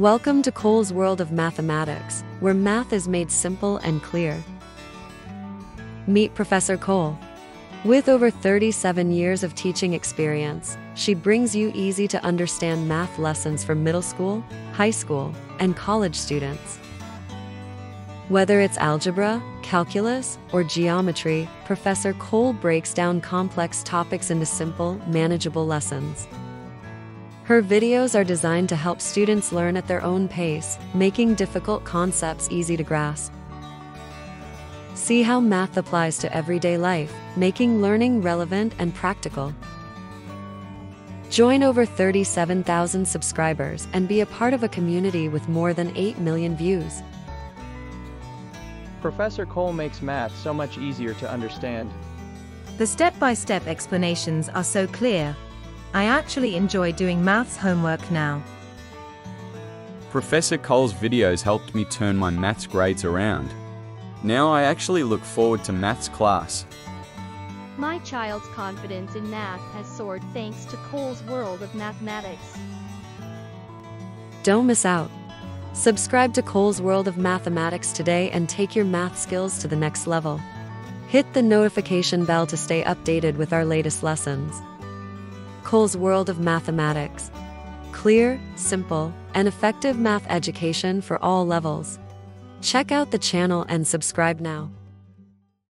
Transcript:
Welcome to Cole's World of Mathematics, where math is made simple and clear. Meet Professor Cole. With over 37 years of teaching experience, she brings you easy-to-understand math lessons for middle school, high school, and college students. Whether it's algebra, calculus, or geometry, Professor Cole breaks down complex topics into simple, manageable lessons. Her videos are designed to help students learn at their own pace, making difficult concepts easy to grasp. See how math applies to everyday life, making learning relevant and practical. Join over 37,000 subscribers and be a part of a community with more than 8 million views. Professor Cole makes math so much easier to understand. The step-by-step explanations are so clear. I actually enjoy doing maths homework now. Professor Cole's videos helped me turn my maths grades around. Now I actually look forward to maths class. My child's confidence in math has soared thanks to Cole's World of Mathematics. Don't miss out. Subscribe to Cole's World of Mathematics today and take your math skills to the next level. Hit the notification bell to stay updated with our latest lessons. Cole's World of Mathematics. Clear, simple, and effective math education for all levels. Check out the channel and subscribe now.